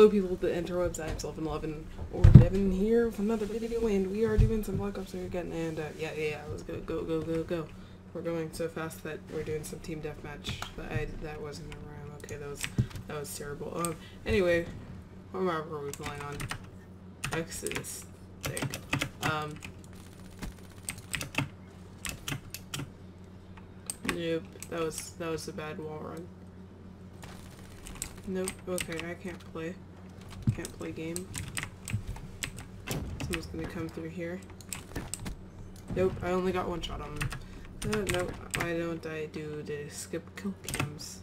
Hello people of the interwebs, I'm Slevin11 or Devin here with another video, and we are doing some Black Ops 3 again, and yeah, let's go. We're going so fast that we're doing some team deathmatch. That wasn't a rhyme. Okay, that was terrible. Anyway, what map are we playing on? X is thing. Nope, that was a bad wall run. Nope, okay, I can't play. Can't play game. Someone's gonna come through here. Nope, I only got one shot on them. No, why don't I do the skip kill cams?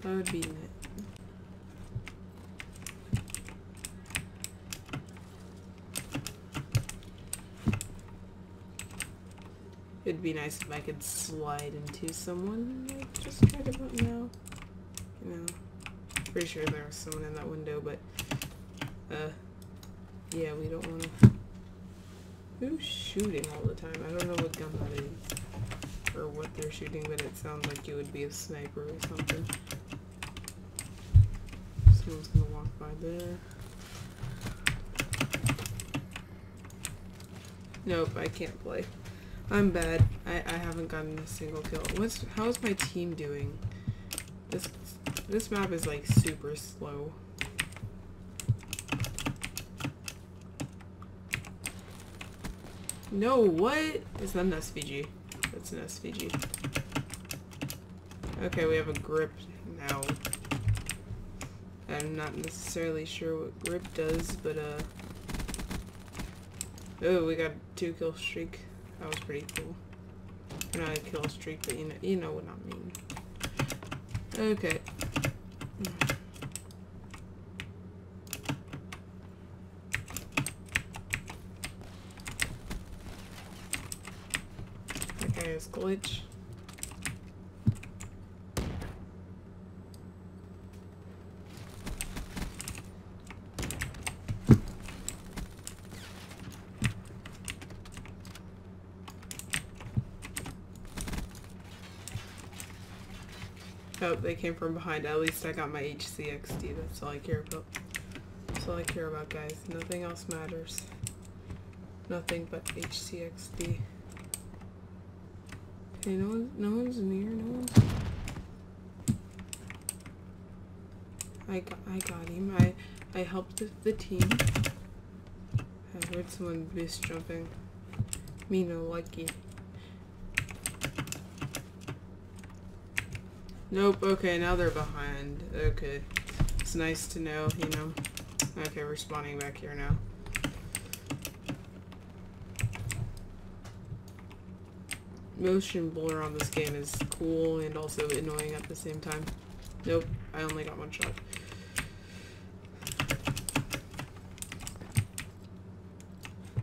That would be it. It'd be nice if I could slide into someone. I just tried it, but no. You know. Pretty sure there was someone in that window, but yeah, we don't want to. Who's shooting all the time? I don't know what gun that is or what they're shooting, but it sounds like it would be a sniper or something. Someone's gonna walk by there. Nope, I can't play. I'm bad. I haven't gotten a single kill. How's my team doing? This map is like super slow. No, what? Is that an SVG? That's an SVG. Okay, we have a grip now. I'm not necessarily sure what grip does, but oh, we got a 2-kill streak. That was pretty cool. Not a kill streak, but you know what I mean. Okay. Okay, it's glitch. Oh, they came from behind. At least I got my HCXD. That's all I care about. That's all I care about, guys. Nothing else matters. Nothing but HCXD. Okay, no one's near. No one's. I got him. I helped the team. I heard someone base jumping. Me no lucky. Nope, okay, now they're behind. Okay. It's nice to know, you know. Okay, we're spawning back here now. Motion blur on this game is cool and also annoying at the same time. Nope, I only got one shot.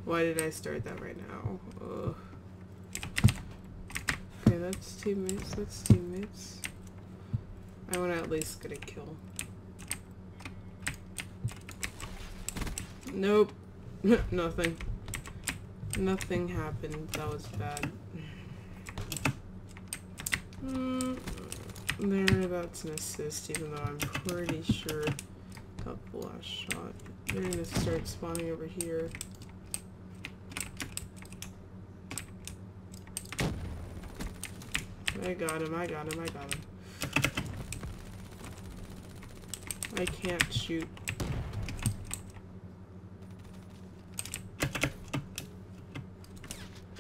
Why did I start that right now? Ugh. Okay, that's teammates, I want to at least get a kill. Nope. Nothing. Nothing happened. That was bad. There, that's an assist, even though I'm pretty sure I got the last shot. They're gonna start spawning over here. I got him. I can't shoot.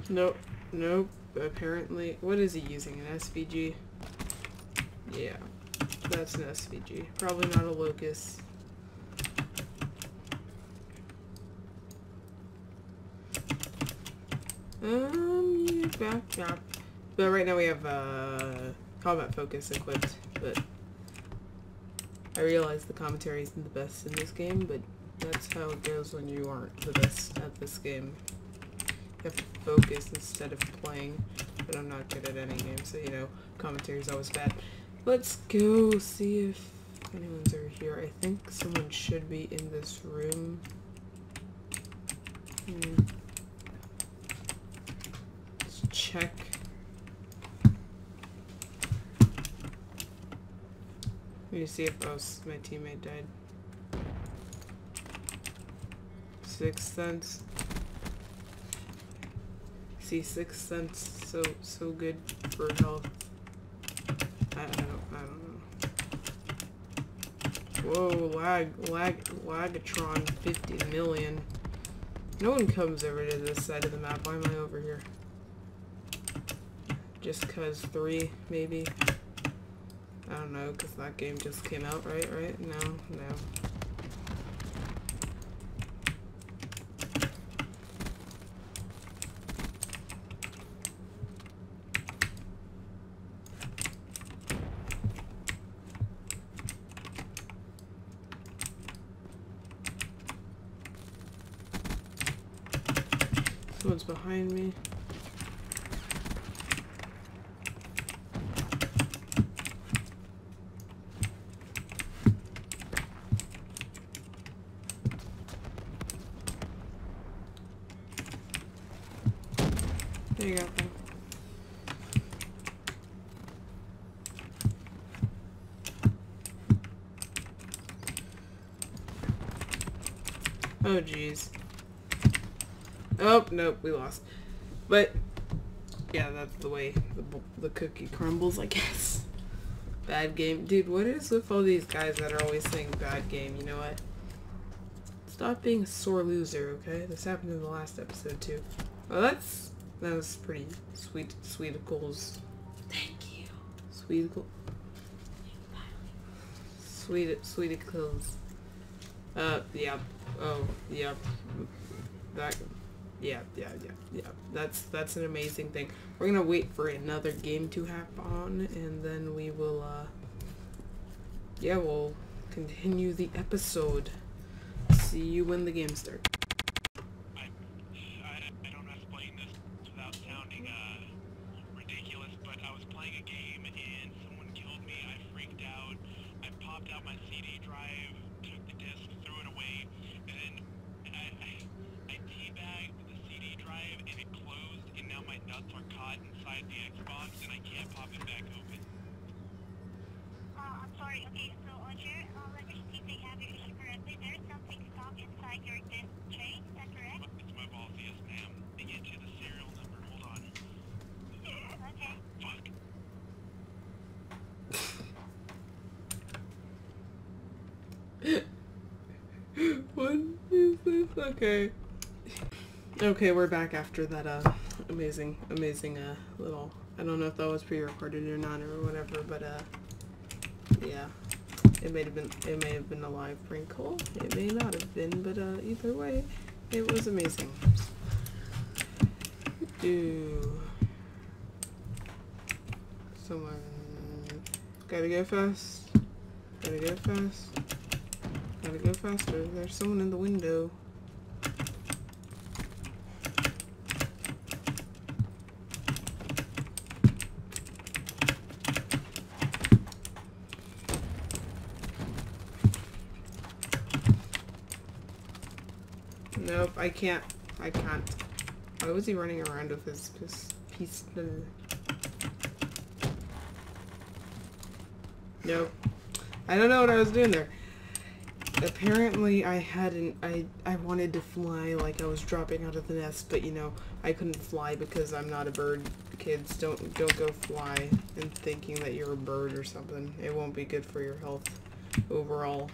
Nope. Nope. Apparently. What is he using? An SVG? Yeah. That's an SVG. Probably not a locus. Yeah, back. But right now we have, combat focus equipped, but I realize the commentary isn't the best in this game, but that's how it goes when you aren't the best at this game. You have to focus instead of playing, but I'm not good at any game, so you know, commentary is always bad. Let's go see if anyone's over here. I think someone should be in this room. Let's check. Let me see if my teammate died. Sixth Sense. See, Sixth Sense so good for health. I don't know. Whoa, lagatron 50 million. No one comes over to this side of the map. Why am I over here? Just cause 3, maybe. I don't know, cause that game just came out, right? No. Someone's behind me. There you go. Oh geez. Oh nope, we lost. But yeah, that's the way the cookie crumbles, I guess. Bad game, dude. What is with all these guys that are always saying bad game? You know what? Stop being a sore loser, okay? This happened in the last episode too. Well, that was pretty sweet. Sweeticles. Thank you. Sweeticle. Sweeticles. Yeah. Oh, yeah. That. Yeah. That's an amazing thing. We're gonna wait for another game to happen, and then we will, yeah, we'll continue the episode. See you when the game starts. I don't know how to explain this without sounding, ridiculous, but I was playing a game, and someone killed me. I freaked out. I popped out my CD drive, took the disc, threw it away, and then I teabagged the CD drive and it closed, and now my nuts are caught inside the X-Box and I can't pop it back open. I'm sorry, okay, so on your electricity, they have your issue correctly. There's something stuck inside your disc tray, is that correct? It's my balls, yes ma'am. They get you the serial number, hold on. Okay. Fuck. What is this? Okay. Okay, we're back after that amazing little, I don't know if that was pre-recorded or not or whatever, but yeah, it may have been a live prank call, it may not have been, but either way, it was amazing. Do someone gotta go faster, there's someone in the window. Nope, I can't. Why was he running around with his pistol? Nope. I don't know what I was doing there. Apparently I wanted to fly like I was dropping out of the nest, but you know, I couldn't fly because I'm not a bird. Kids, don't go fly and thinking that you're a bird or something. It won't be good for your health overall.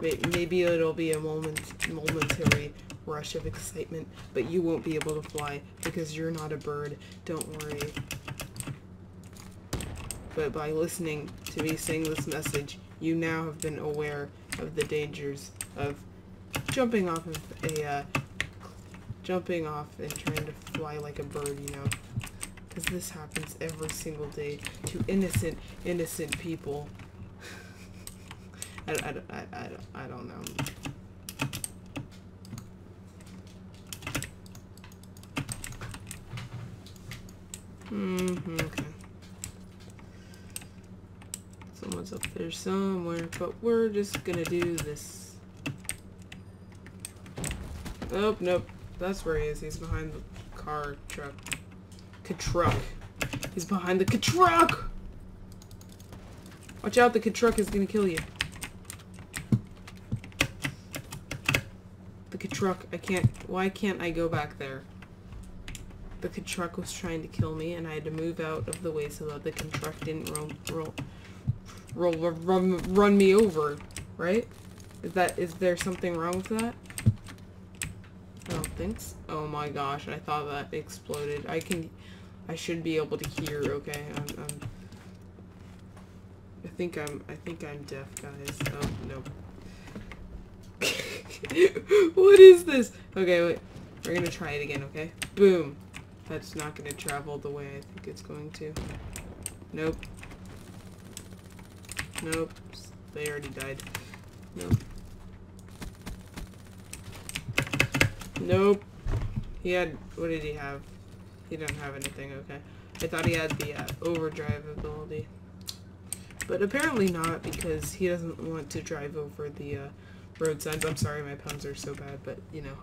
Maybe it'll be a momentary rush of excitement, but you won't be able to fly because you're not a bird. Don't worry. But by listening to me sing this message, you now have been aware of the dangers of jumping off of a jumping off and trying to fly like a bird, you know, because this happens every single day to innocent people. I don't know. Okay. Someone's up there somewhere, but we're just gonna do this. Oh, nope. That's where he is. He's behind the truck. He's behind the truck! Watch out, the truck is gonna kill you. The truck, I can't, why can't I go back there? The truck was trying to kill me and I had to move out of the way so that the truck didn't run me over, right? Is there something wrong with that? I don't think so. Oh my gosh, I thought that exploded. I should be able to hear, okay? I think I'm deaf, guys. Oh, no. What is this? Okay, wait. We're gonna try it again, okay? Boom. That's not gonna travel the way I think it's going to. Nope. Nope. They already died. Nope. Nope. He had, what did he have? He didn't have anything, okay. I thought he had the overdrive ability. But apparently not, because he doesn't want to drive over the road signs. I'm sorry, my puns are so bad, but you know.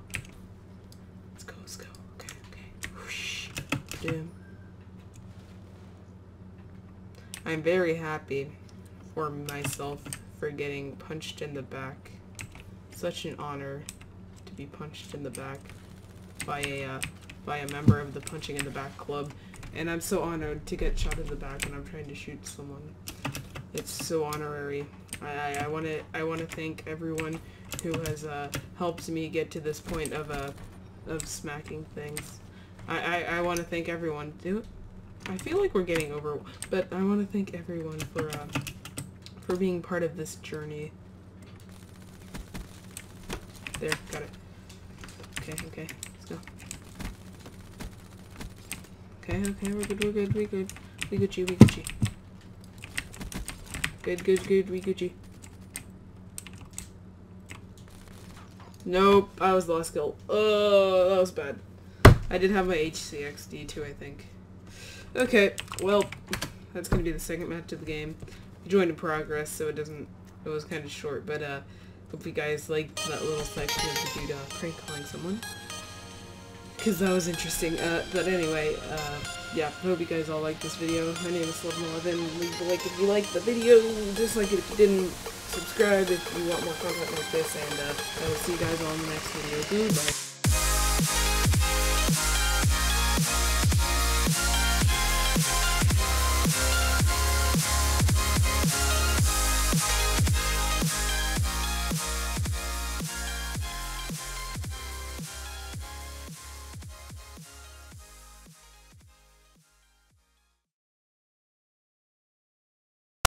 Let's go, okay, okay. Whoosh. Boom. I'm very happy for myself for getting punched in the back. Such an honor to be punched in the back by a member of the Punching in the Back Club, and I'm so honored to get shot in the back when I'm trying to shoot someone. It's so honorary. I want to thank everyone who has helped me get to this point of smacking things. I want to thank everyone. I feel like we're getting over, but I want to thank everyone for being part of this journey. There, got it. Okay, okay, let's go. Okay, okay, we're good, we're good, we good, we Gucci, we Gucci. Good, good, good, we Gucci. Nope, I was the last kill. Oh, that was bad. I did have my HCXD too, I think. Okay, well, that's gonna be the second match of the game. I joined in progress, so it was kind of short, but hope you guys liked that little section of the dude prank calling someone, because that was interesting. But anyway, yeah, I hope you guys all liked this video. My name is Slevin11. Leave a like if you liked the video, dislike it if you didn't. Subscribe if you want more content like this, and I will see you guys all in the next video. Bye.